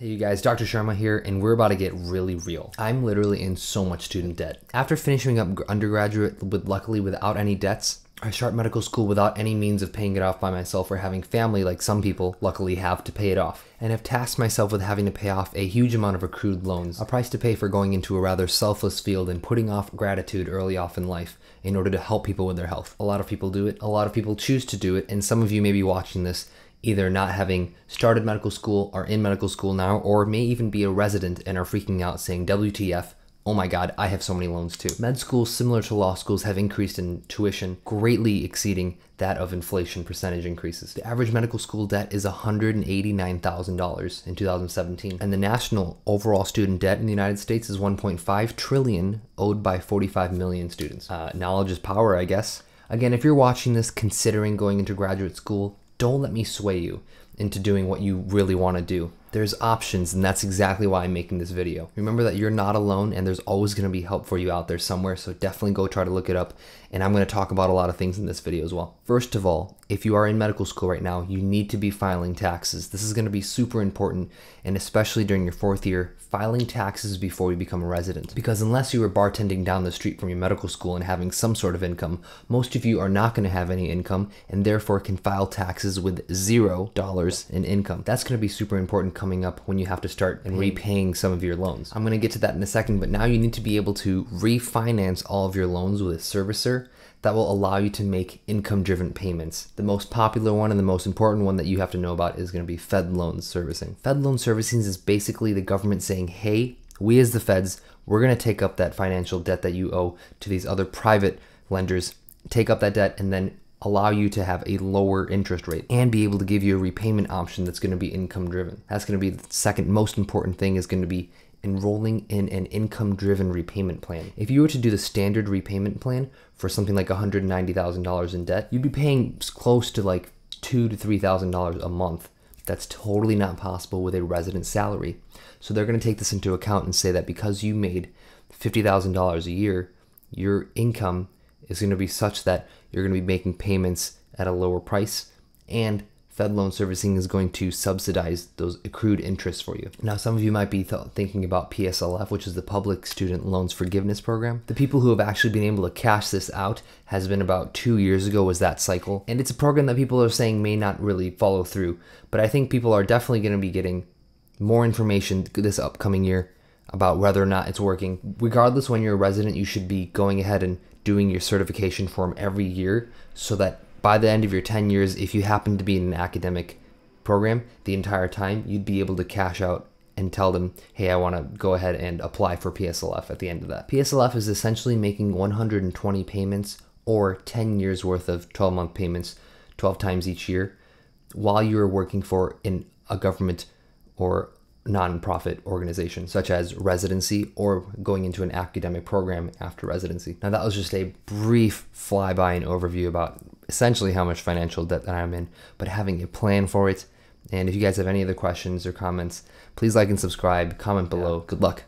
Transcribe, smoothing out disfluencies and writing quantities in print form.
Hey you guys, Dr. Sharma here, and we're about to get really real. I'm literally in so much student debt. After finishing up undergraduate, luckily without any debts, I start medical school without any means of paying it off by myself or having family like some people luckily have to pay it off, and have tasked myself with having to pay off a huge amount of accrued loans, a price to pay for going into a rather selfless field and putting off gratitude early off in life in order to help people with their health. A lot of people do it, a lot of people choose to do it, and some of you may be watching this either not having started medical school or in medical school now, or may even be a resident and are freaking out saying, WTF, oh my God, I have so many loans too. Med schools, similar to law schools, have increased in tuition, greatly exceeding that of inflation percentage increases. The average medical school debt is $189,000 in 2017, and the national overall student debt in the United States is $1.5 trillion, owed by 45 million students. Knowledge is power, I guess. Again, if you're watching this considering going into graduate school, don't let me sway you into doing what you really want to do. There's options, and that's exactly why I'm making this video. Remember that you're not alone, and there's always going to be help for you out there somewhere, so definitely go try to look it up, and I'm going to talk about a lot of things in this video as well. First of all, if you are in medical school right now, you need to be filing taxes. This is going to be super important, and especially during your fourth year, filing taxes before you become a resident. Because unless you were bartending down the street from your medical school and having some sort of income, most of you are not going to have any income, and therefore can file taxes with $0 in income. That's going to be super important coming up when you have to start and repaying some of your loans. I'm going to get to that in a second, but now you need to be able to refinance all of your loans with a servicer that will allow you to make income-driven payments. The most popular one and the most important one that you have to know about is going to be Fed Loan Servicing. Fed Loan Servicing is basically the government saying, hey, we as the feds, we're going to take up that financial debt that you owe to these other private lenders, take up that debt, and then allow you to have a lower interest rate and be able to give you a repayment option that's going to be income-driven. That's going to be the second most important thing, is going to be enrolling in an income-driven repayment plan. If you were to do the standard repayment plan for something like $190,000 in debt, you'd be paying close to like $2,000 to $3,000 a month. That's totally not possible with a resident salary. So they're going to take this into account and say that because you made $50,000 a year, your income is going to be such that you're going to be making payments at a lower price, and Fed Loan Servicing is going to subsidize those accrued interest for you. Now, some of you might be thinking about PSLF, which is the Public Student Loans Forgiveness Program. The people who have actually been able to cash this out has been about 2 years ago was that cycle. And it's a program that people are saying may not really follow through, but I think people are definitely going to be getting more information this upcoming year about whether or not it's working. Regardless, when you're a resident, you should be going ahead and doing your certification form every year so that by the end of your 10 years, if you happen to be in an academic program the entire time, you'd be able to cash out and tell them, hey, I want to go ahead and apply for PSLF at the end of that. PSLF is essentially making 120 payments or 10 years worth of 12-month payments 12 times each year while you are working for in a government or nonprofit organization, such as residency or going into an academic program after residency. Now, that was just a brief flyby and overview about essentially how much financial debt that I'm in, but having a plan for it. And if you guys have any other questions or comments, please like and subscribe, comment below. Good luck.